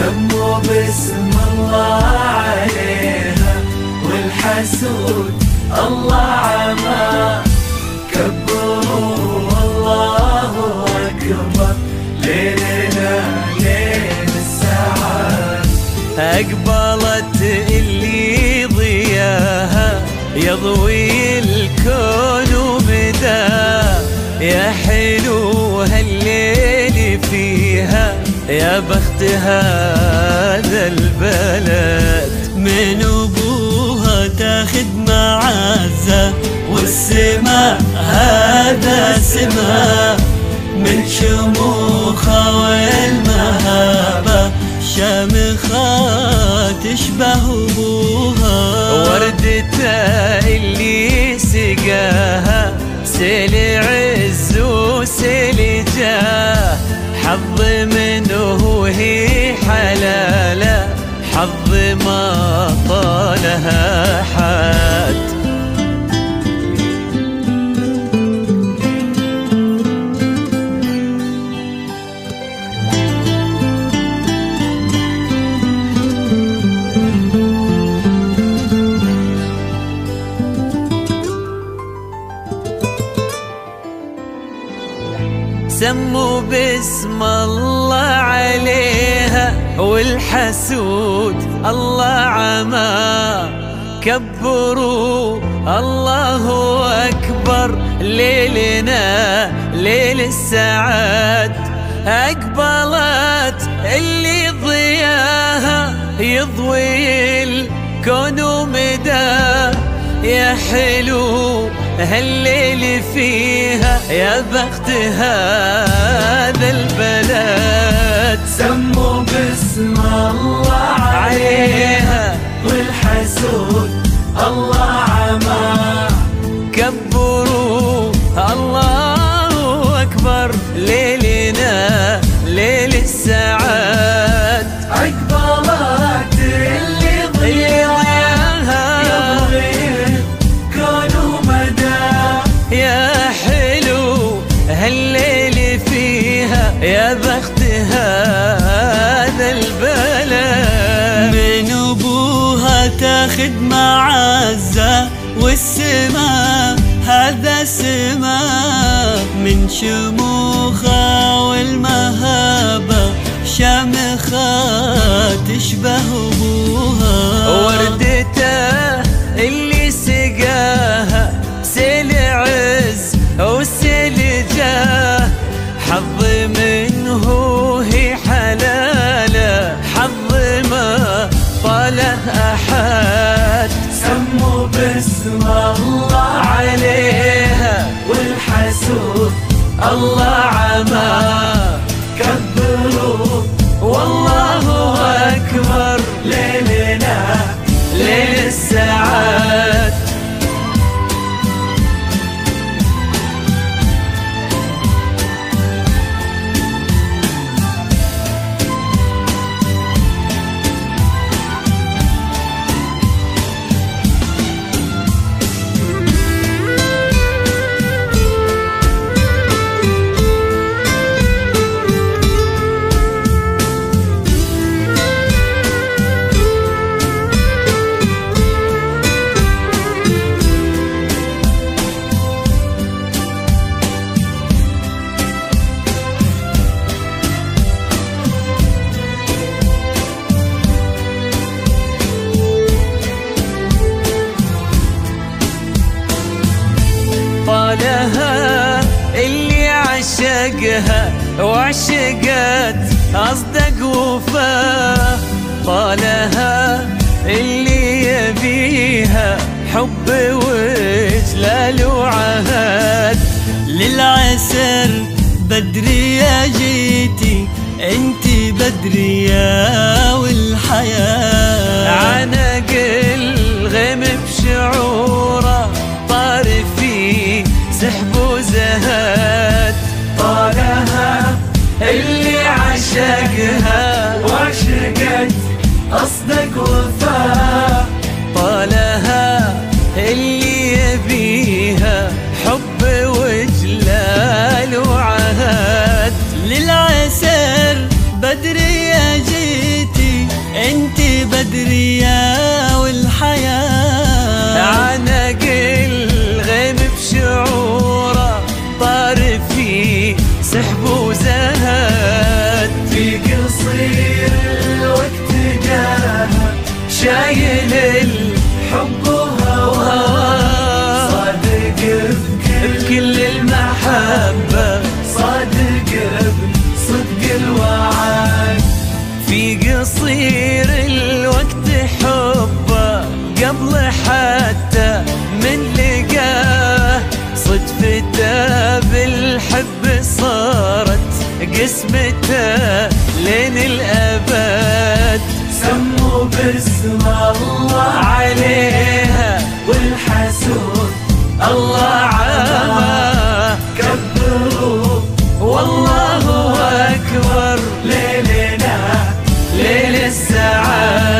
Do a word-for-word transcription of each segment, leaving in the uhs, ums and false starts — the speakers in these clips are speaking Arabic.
سموا باسم الله عليها، والحسود الله عمى، كبروا الله أكبر، ليلنا ليل السعادة. أقبلت اللي ضياها يضوي الكون وبداها، يا حلو هالليل فيها، يا بخت هذا البلد. من أبوها تاخد معزة، والسما هذا سما، من شموخها والمهابة شامخة تشبه أبوها. وردتها اللي سقاها سيل عز وسيل جاه، حظ منه وهي حلالة، حظ ما طالها حد. سموا باسم الله عليها، والحسود الله عمى، كبروا الله أكبر، ليلنا ليل السعاد. أقبلت اللي ضياها يضوي الكون ومداه، يا حلو هالليل فيها، يا بخت هذا البلد. سموا باسم الله عليها، والحسود الله عمى، كبروا الله أكبر، ليلنا ليل السعاد. أقبلت اللي ضياها هالليل فيها، يا بخت هذا البلد. من أبوها تاخد معزة، والسما هذا سما، من شموخها والمهابة شامخة تشبه أبوها. وردتها اللي سقاها سيل عز وسيل جاه، حظ منه هي حلاله، حظ ما طاله أحد. سموا باسم الله عليها، والحسود الله عمى، كبروا والله أكبر، ليلنا ليل السعاد. طالها اللي عشقها وعشقت أصدق وفاه، طالها اللي يبيها حب وجلال وعهد. للعسر بدري يا جيتي، انتي بدري يا والحياة، تدري يا والحياة عنق الغيم بشعوره طار فيه سحب وزهد في قصير الوقت جاه شايل الحب وهواه صادق بكل المحبة صادق بصدق الوعد في قصير الوقت حبه قبل حتى من لقاه صدفته بالحب صارت قسمته لين الأبد سموا باسم الله عليها والحسود الله عامه كبروا والله أكبر ليلنا ليل السعاد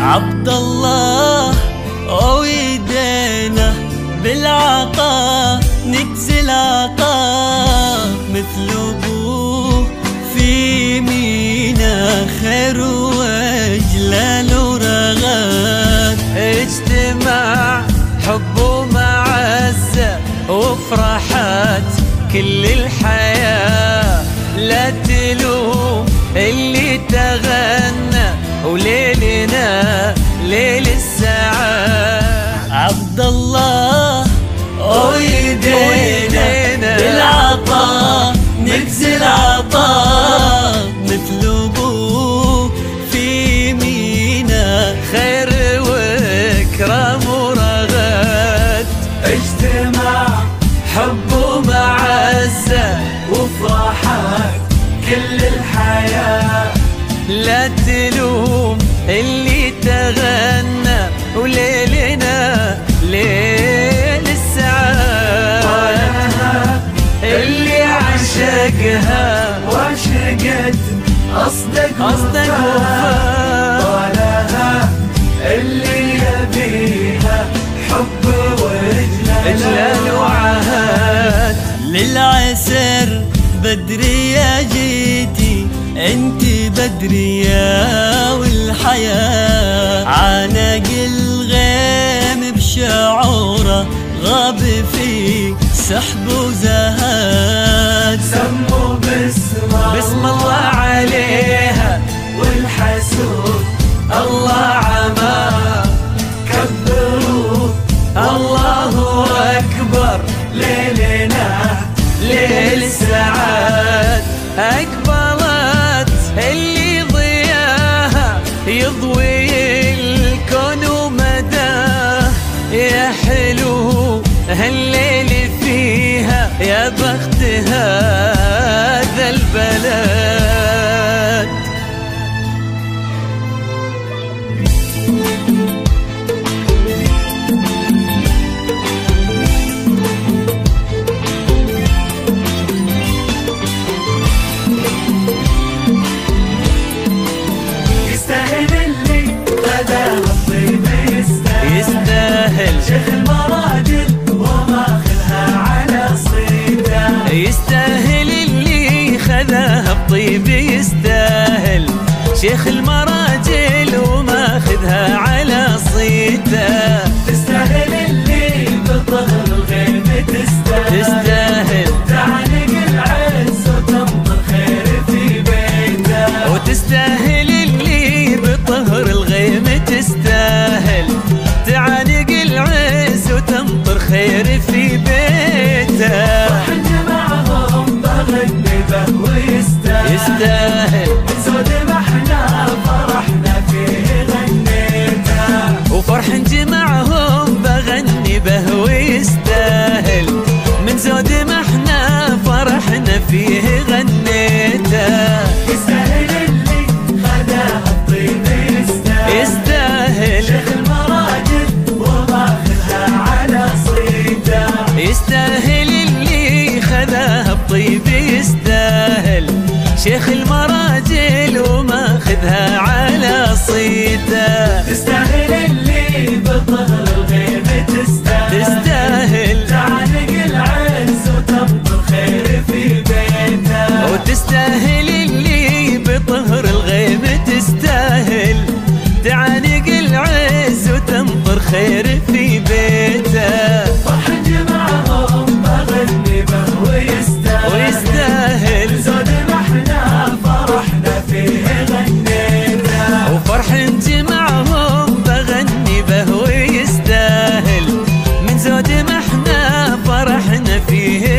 عبد الله أويدينا بالعطاء نجزل عطاء مثل أبوه في مينا خير وجلال ورغد اجتمع حب ومعزة وفرحات كل الحياة لا تلوم اللي تغنى وليلنا ليل السعاد عبد الله أويدينا بالعطاء نجزل عطاء مثل أبوه في مينا خير وإكرام ورغد اجتماع حب ومعزة وفرحات كل الحياة لا تلوم اللي تغنى وليلنا ليل السعاد طالها اللي عشقها وعشقت أصدق وفاء طالها اللي يبيها حب وإجلال وعهد للعسر بدري يا جيتي انت بدري يا والحياة عانق الغيم بشعوره غاب في سحب وزهاد سموا باسم باسم الله عليها والحسود الله عماه كبروا الله أكبر ليلنا ليل السعاد أقبلت اللي ضياها يضوي الكون ومداه يا حلو هالليل فيها يا بخت هذا البلد شيخ المراجل وماخذها على صيده يستاهل اللي خذاها بطيب يستاهل شيخ المراجل وماخذها على صيده تستاهل اللي بالظهر الغيم تستاهل تستاهل تعانق العز وتنظر خير في بيته وتستاهل اللي بالظهر الغيم تستاهل تعانق العز وتمطر خير في بيته وحنا معهم بغني به ويستاهل يستاهل من سود ما احنا فرحنا فيه غنيته وفرح جمعهم بغني به ويستاهل من سود ما احنا فرحنا فيه غنيته يستاهل اللي خداها الطيب شيخ المراجل وماخذها على صيده. تستاهل اللي بالطهر الغيب تستاهل، تستاهل تعلق العز وتبطل خير في بيته، وتستاهل اللي بطهر الغيب تستاهل تعلق العز وتمطر خير في بيته. فيه